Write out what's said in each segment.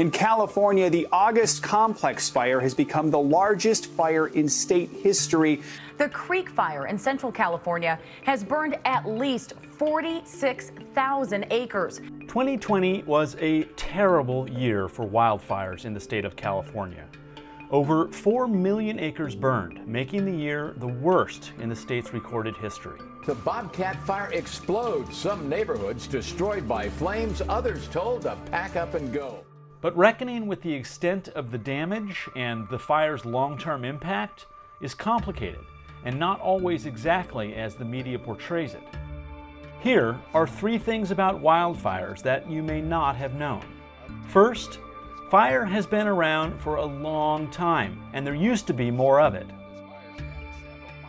In California, the August Complex Fire has become the largest fire in state history. The Creek Fire in Central California has burned at least 46,000 acres. 2020 was a terrible year for wildfires in the state of California. Over 4 million acres burned, making the year the worst in the state's recorded history. The Bobcat Fire explodes, some neighborhoods destroyed by flames, others told to pack up and go. But reckoning with the extent of the damage and the fire's long-term impact is complicated and not always exactly as the media portrays it. Here are three things about wildfires that you may not have known. First, fire has been around for a long time, and there used to be more of it.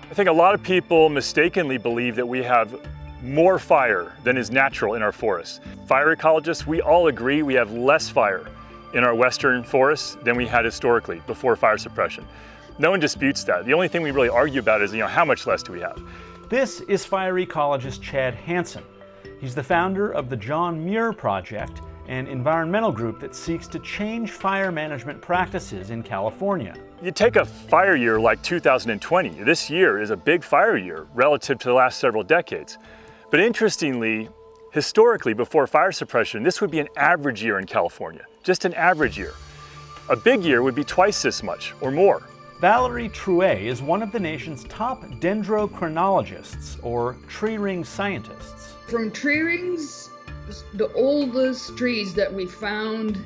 I think a lot of people mistakenly believe that we have more fire than is natural in our forests. Fire ecologists, we all agree we have less fire in our western forests than we had historically before fire suppression. No one disputes that. The only thing we really argue about is, how much less do we have? This is fire ecologist Chad Hanson. He's the founder of the John Muir Project, an environmental group that seeks to change fire management practices in California. You take a fire year like 2020. This year is a big fire year relative to the last several decades. But interestingly, historically, before fire suppression, this would be an average year in California, just an average year. A big year would be twice this much or more. Valerie Trouet is one of the nation's top dendrochronologists, or tree ring scientists. From tree rings, the oldest trees that we found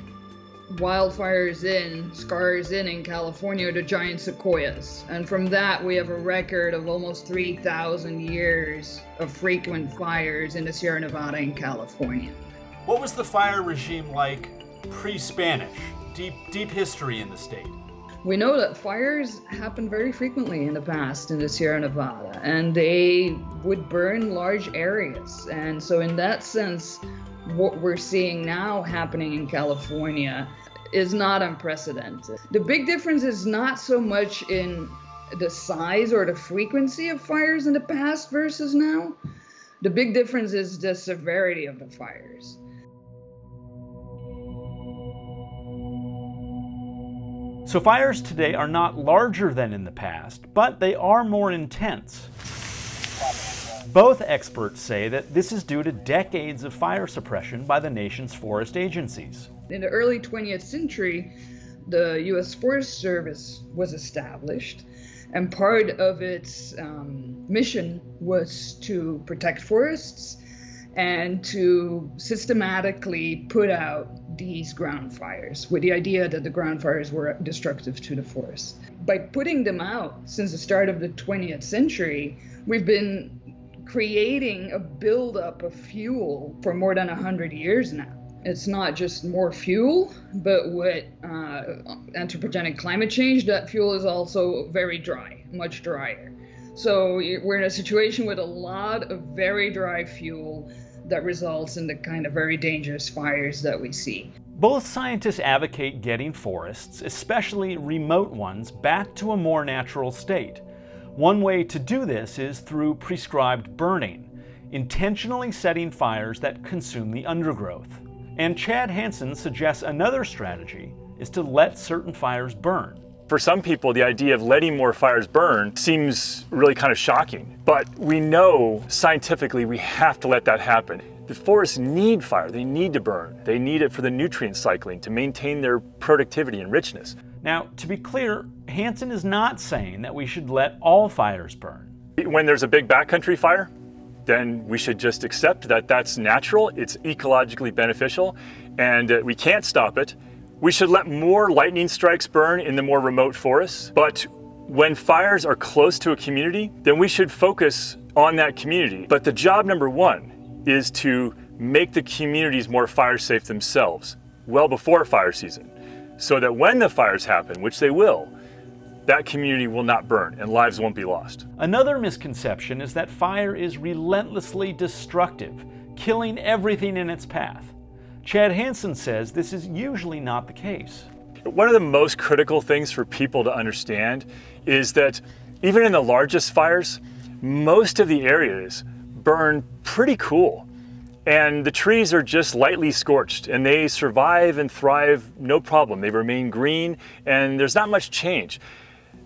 wildfires in, scars in California, are the giant sequoias. And from that, we have a record of almost 3,000 years of frequent fires in the Sierra Nevada in California. What was the fire regime like pre-Spanish? Deep history in the state. We know that fires happened very frequently in the past in the Sierra Nevada, and they would burn large areas. And so in that sense, what we're seeing now happening in California is not unprecedented. The big difference is not so much in the size or the frequency of fires in the past versus now. The big difference is the severity of the fires. So fires today are not larger than in the past, but they are more intense. Both experts say that this is due to decades of fire suppression by the nation's forest agencies. In the early 20th century, the U.S. Forest Service was established, and part of its mission was to protect forests and to systematically put out these ground fires, with the idea that the ground fires were destructive to the forest. By putting them out since the start of the 20th century, we've been creating a buildup of fuel for more than 100 years now. It's not just more fuel, but with anthropogenic climate change, that fuel is also very dry, much drier. So we're in a situation with a lot of very dry fuel that results in the kind of very dangerous fires that we see. Both scientists advocate getting forests, especially remote ones, back to a more natural state. One way to do this is through prescribed burning, intentionally setting fires that consume the undergrowth. And Chad Hanson suggests another strategy is to let certain fires burn. For some people, the idea of letting more fires burn seems really kind of shocking, but we know scientifically we have to let that happen. The forests need fire, they need to burn. They need it for the nutrient cycling to maintain their productivity and richness. Now, to be clear, Hanson is not saying that we should let all fires burn. When there's a big backcountry fire, then we should just accept that that's natural, it's ecologically beneficial, and we can't stop it. We should let more lightning strikes burn in the more remote forests, but when fires are close to a community, then we should focus on that community. But the job number one is to make the communities more fire safe themselves, well before fire season, so that when the fires happen, which they will, that community will not burn and lives won't be lost. Another misconception is that fire is relentlessly destructive, killing everything in its path. Chad Hanson says this is usually not the case. One of the most critical things for people to understand is that even in the largest fires, most of the areas burn pretty cool. And the trees are just lightly scorched, and they survive and thrive no problem. They remain green, and there's not much change.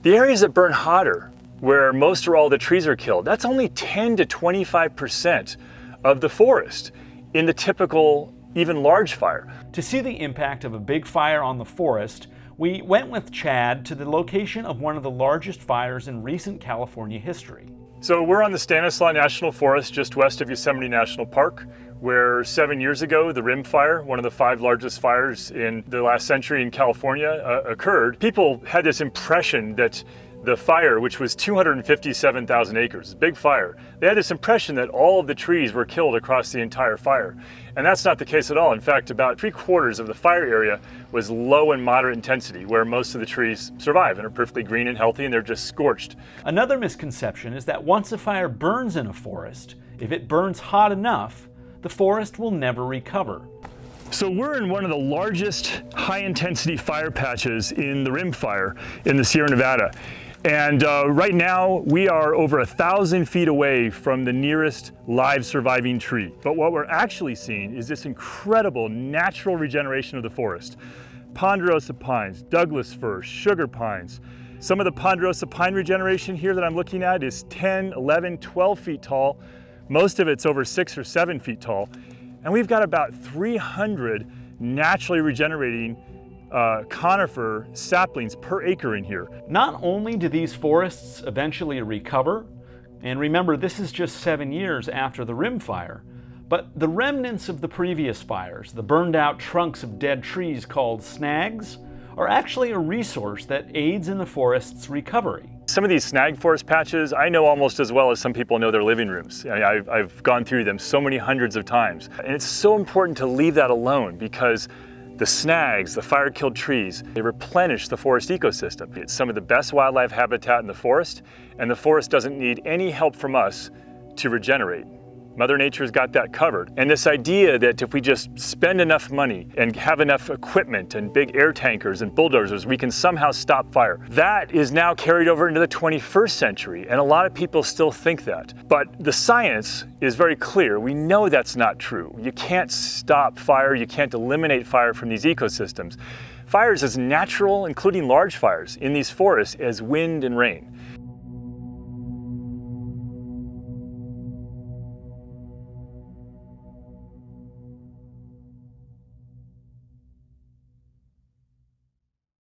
The areas that burn hotter, where most or all the trees are killed, that's only 10 to 25% of the forest in the typical, even large fire. To see the impact of a big fire on the forest, we went with Chad to the location of one of the largest fires in recent California history. So we're on the Stanislaus National Forest, just west of Yosemite National Park, where 7 years ago, the Rim Fire, one of the 5 largest fires in the last century in California, occurred. People had this impression that the fire, which was 257,000 acres, big fire, they had this impression that all of the trees were killed across the entire fire. And that's not the case at all. In fact, about 3/4 of the fire area was low and moderate intensity, where most of the trees survive and are perfectly green and healthy, and they're just scorched. Another misconception is that once a fire burns in a forest, if it burns hot enough, the forest will never recover. So we're in one of the largest high-intensity fire patches in the Rim Fire in the Sierra Nevada. And right now we are over 1,000 feet away from the nearest live surviving tree. But what we're actually seeing is this incredible natural regeneration of the forest. Ponderosa pines, Douglas fir, sugar pines. Some of the ponderosa pine regeneration here that I'm looking at is 10, 11, 12 feet tall. Most of it's over 6 or 7 feet tall. And we've got about 300 naturally regenerating conifer saplings per acre in here. Not only do these forests eventually recover, and remember this is just 7 years after the Rim Fire, but the remnants of the previous fires, the burned out trunks of dead trees called snags, are actually a resource that aids in the forest's recovery. Some of these snag forest patches I know almost as well as some people know their living rooms. I've gone through them so many hundreds of times. And it's so important to leave that alone because the snags, the fire-killed trees, they replenish the forest ecosystem. It's some of the best wildlife habitat in the forest, and the forest doesn't need any help from us to regenerate. Mother Nature's got that covered. And this idea that if we just spend enough money and have enough equipment and big air tankers and bulldozers, we can somehow stop fire. That is now carried over into the 21st century, and a lot of people still think that. But the science is very clear. We know that's not true. You can't stop fire. You can't eliminate fire from these ecosystems. Fire is as natural, including large fires, in these forests as wind and rain.